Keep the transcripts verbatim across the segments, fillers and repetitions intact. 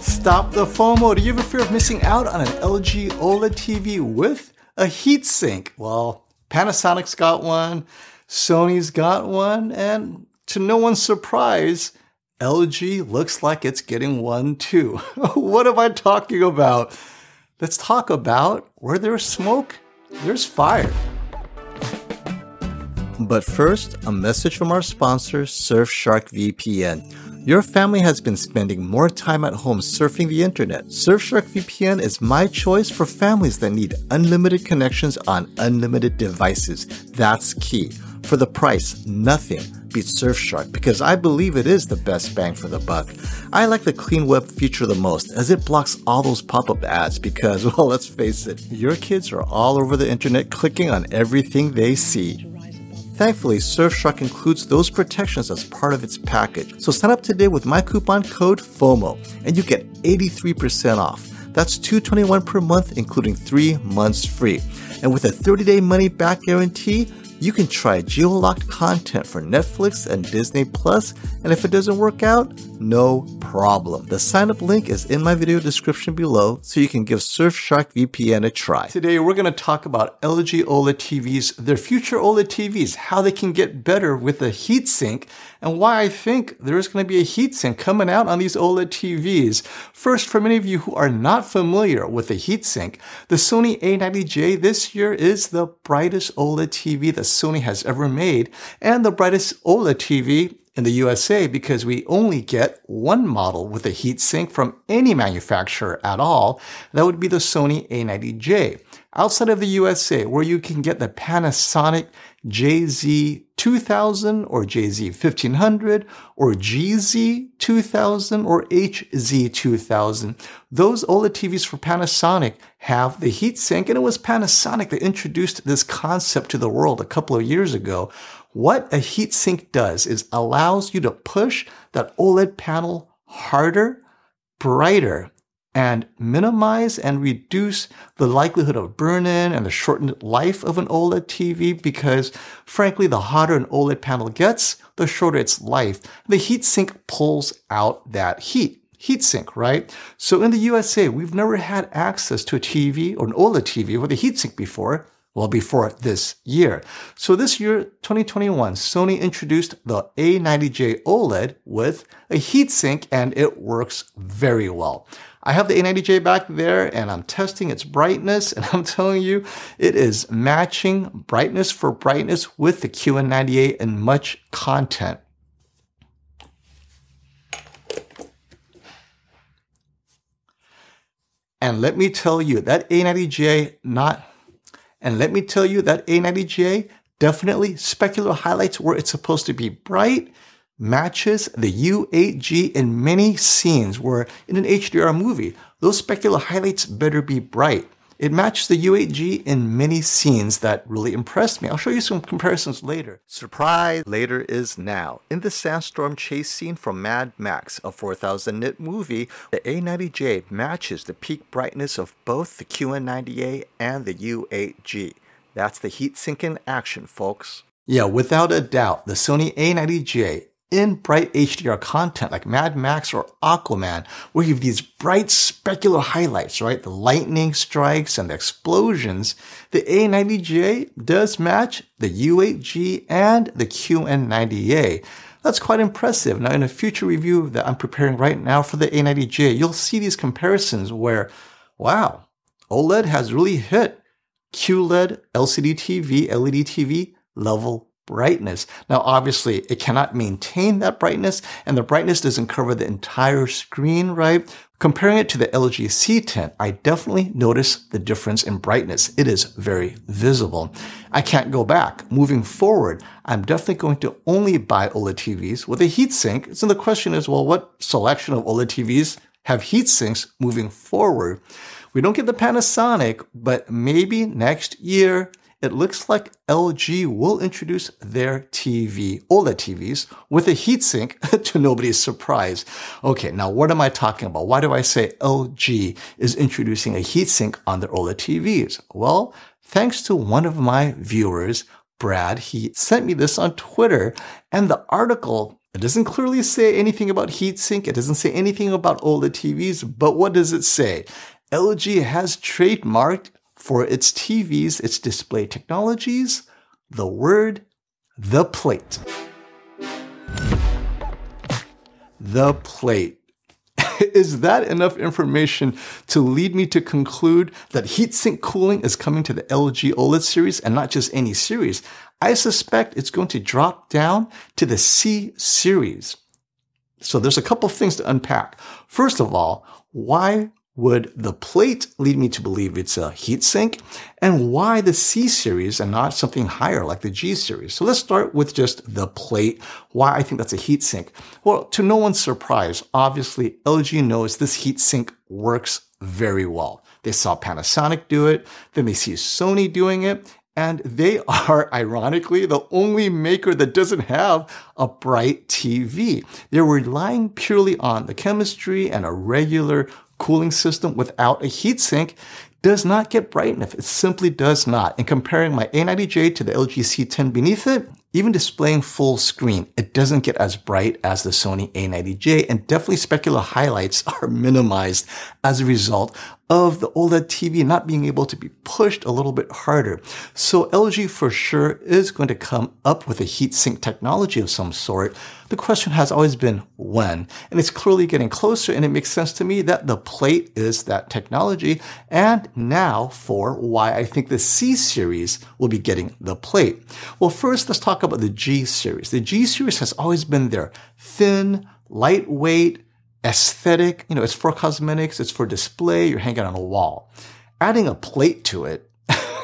Stop the FOMO. Do you ever fear of missing out on an L G OLED T V with a heatsink? Well, Panasonic's got one, Sony's got one, and to no one's surprise, L G looks like it's getting one too. What am I talking about? Let's talk about where there's smoke, there's fire. But first, a message from our sponsor, Surfshark V P N. Your family has been spending more time at home surfing the internet. Surfshark V P N is my choice for families that need unlimited connections on unlimited devices. That's key. For the price, nothing beats Surfshark because I believe it is the best bang for the buck. I like the clean web feature the most as it blocks all those pop-up ads because, well, let's face it, your kids are all over the internet clicking on everything they see. Thankfully, Surfshark includes those protections as part of its package. So sign up today with my coupon code FOMO and you get eighty-three percent off. That's two hundred twenty-one dollars per month, including three months free. And with a thirty day money back guarantee, you can try geo-locked content for Netflix and Disney Plus, and if it doesn't work out, no problem. The sign-up link is in my video description below, so you can give Surfshark V P N a try. Today, we're going to talk about L G OLED T Vs, their future OLED T Vs, how they can get better with a heatsink, and why I think there is going to be a heatsink coming out on these OLED T Vs. First, for many of you who are not familiar with a heatsink, the Sony A ninety J this year is the brightest OLED T V that Sony has ever made, and the brightest OLED T V in the U S A because we only get one model with a heatsink from any manufacturer at all. That would be the Sony A ninety J. Outside of the U S A, where you can get the Panasonic J Z two thousand or J Z fifteen hundred or G Z two thousand or H Z two thousand. Those OLED T Vs for Panasonic have the heatsink, and it was Panasonic that introduced this concept to the world a couple of years ago. What a heatsink does is allows you to push that OLED panel harder, brighter, and minimize and reduce the likelihood of burn-in and the shortened life of an OLED T V because, frankly, the hotter an OLED panel gets, the shorter its life. The heatsink pulls out that heat. Heatsink, right? So in the U S A, we've never had access to a T V or an OLED T V with a heatsink before. Well, before this year. So this year, twenty twenty-one, Sony introduced the A ninety J OLED with a heatsink, and it works very well. I have the A ninety J back there, and I'm testing its brightness, and I'm telling you, it is matching brightness for brightness with the Q N ninety-A in much content. And let me tell you, that A ninety J not... And let me tell you that A ninety J definitely specular highlights where it's supposed to be bright, matches the U eight G in many scenes where in an H D R movie, those specular highlights better be bright. It matches the U eight G in many scenes that really impressed me. I'll show you some comparisons later. Surprise! Later is now. In the sandstorm chase scene from Mad Max, a four thousand nit movie, the A ninety J matches the peak brightness of both the Q N ninety-A and the U eight G. That's the heatsink in action, folks. Yeah, without a doubt, the Sony A ninety J in bright H D R content like Mad Max or Aquaman, where you have these bright specular highlights, right? The lightning strikes and the explosions. The A ninety J does match the U eight G and the Q N ninety-A. That's quite impressive. Now, in a future review that I'm preparing right now for the A ninety J, you'll see these comparisons where, wow, OLED has really hit Q LED, L C D T V, L E D T V level brightness. Now, obviously, it cannot maintain that brightness, and the brightness doesn't cover the entire screen, right? Comparing it to the L G C ten, I definitely notice the difference in brightness. It is very visible. I can't go back. Moving forward, I'm definitely going to only buy OLED T Vs with a heatsink. So the question is, well, what selection of OLED T Vs have heatsinks moving forward? We don't get the Panasonic, but maybe next year, it looks like L G will introduce their T V, OLED T Vs, with a heatsink to nobody's surprise. Okay, now what am I talking about? Why do I say L G is introducing a heatsink on their OLED T Vs? Well, thanks to one of my viewers, Brad, he sent me this on Twitter, and the article It doesn't clearly say anything about heatsink, it doesn't say anything about OLED T Vs, but what does it say? L G has trademarked for its T Vs, its display technologies, the word, the plate. The plate. Is that enough information to lead me to conclude that heatsink cooling is coming to the L G OLED series, and not just any series? I suspect it's going to drop down to the C series. So there's a couple things to unpack. First of all, why would the plate lead me to believe it's a heatsink? And why the C series and not something higher like the G series? So let's start with just the plate, why I think that's a heatsink. Well, to no one's surprise, obviously L G knows this heatsink works very well. They saw Panasonic do it, then they see Sony doing it, and they are, ironically, the only maker that doesn't have a bright T V. They're relying purely on the chemistry, and a regular cooling system without a heatsink does not get bright enough. It simply does not. And comparing my A ninety J to the L G C ten beneath it, even displaying full screen, it doesn't get as bright as the Sony A ninety J, and definitely specular highlights are minimized as a result of the OLED T V not being able to be pushed a little bit harder. So L G for sure is going to come up with a heatsink technology of some sort. The question has always been when, and it's clearly getting closer, and it makes sense to me that the plate is that technology. And now for why I think the C series will be getting the plate. Well, first let's talk about the G series. The G series has always been there. Thin, lightweight, aesthetic, you know, it's for cosmetics, it's for display, you're hanging on a wall. Adding a plate to it,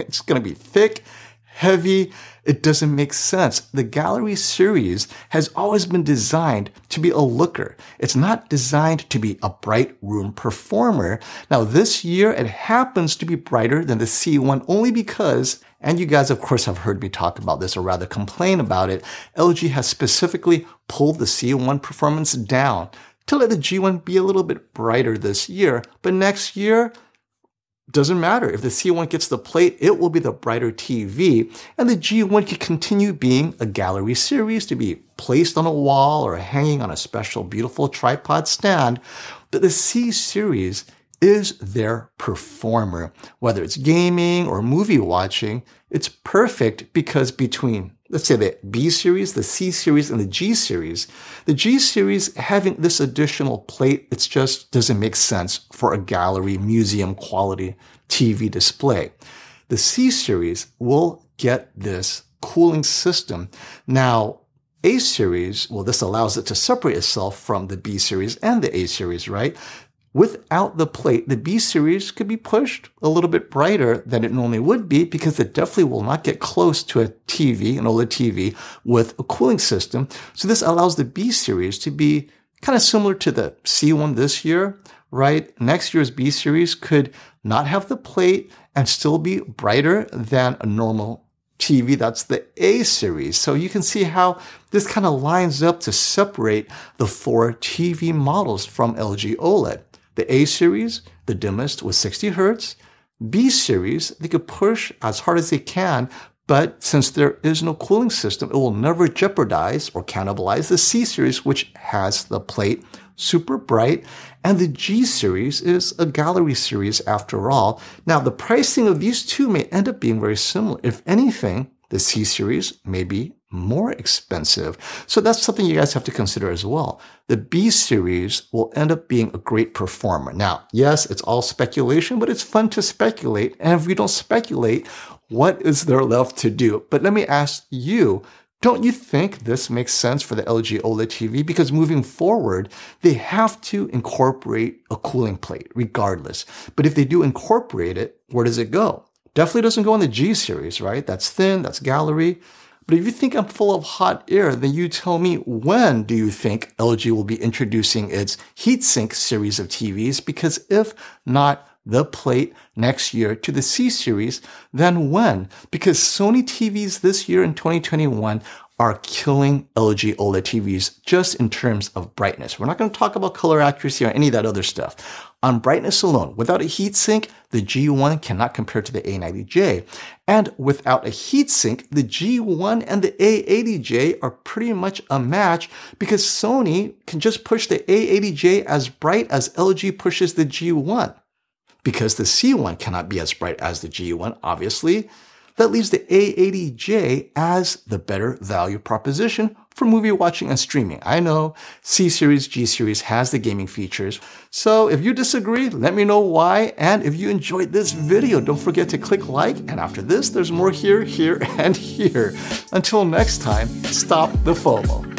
it's going to be thick, heavy, it doesn't make sense. The Gallery series has always been designed to be a looker. It's not designed to be a bright room performer. Now this year, it happens to be brighter than the C one only because, and you guys of course have heard me talk about this, or rather complain about it, L G has specifically pulled the C one performance down to let the G one be a little bit brighter this year. But next year, doesn't matter. If the C one gets the plate, it will be the brighter T V, and the G one can continue being a Gallery series to be placed on a wall or hanging on a special beautiful tripod stand. But the C series is their performer. Whether it's gaming or movie watching, it's perfect because between, let's say, the B series, the C series, and the G series, the G series having this additional plate, it just doesn't make sense for a gallery museum quality T V display. The C series will get this cooling system. Now, A series, well, this allows it to separate itself from the B series and the A series, right? Without the plate, the B series could be pushed a little bit brighter than it normally would be because it definitely will not get close to a T V, an OLED T V, with a cooling system. So this allows the B series to be kind of similar to the C one this year, right? Next year's B series could not have the plate and still be brighter than a normal T V. That's the A series. So you can see how this kind of lines up to separate the four T V models from L G OLED. The A series, the dimmest, was sixty hertz. B series, they could push as hard as they can, but since there is no cooling system, it will never jeopardize or cannibalize the C series, which has the plate, super bright. And the G series is a Gallery series after all. Now, the pricing of these two may end up being very similar. If anything, the C series may be more expensive. So that's something you guys have to consider as well. The B series will end up being a great performer. Now, yes, it's all speculation, but it's fun to speculate. And if we don't speculate, what is there left to do? But let me ask you, don't you think this makes sense for the L G OLED T V? Because moving forward, they have to incorporate a cooling plate regardless. But if they do incorporate it, where does it go? Definitely doesn't go on the G series, right? That's thin, that's Gallery. But if you think I'm full of hot air, then you tell me, when do you think L G will be introducing its heatsink series of T Vs? Because if not the plate next year to the C series, then when? Because Sony T Vs this year in twenty twenty-one are killing L G OLED T Vs just in terms of brightness. We're not going to talk about color accuracy or any of that other stuff. On brightness alone, without a heatsink, the G one cannot compare to the A ninety J. And without a heatsink, the G one and the A eighty J are pretty much a match because Sony can just push the A eighty J as bright as L G pushes the G one. Because the C one cannot be as bright as the G one, obviously, that leaves the A eighty J as the better value proposition for movie watching and streaming. I know C series, G series has the gaming features. So if you disagree, let me know why. And if you enjoyed this video, don't forget to click like. And after this, there's more here, here, and here. Until next time, stop the FOMO.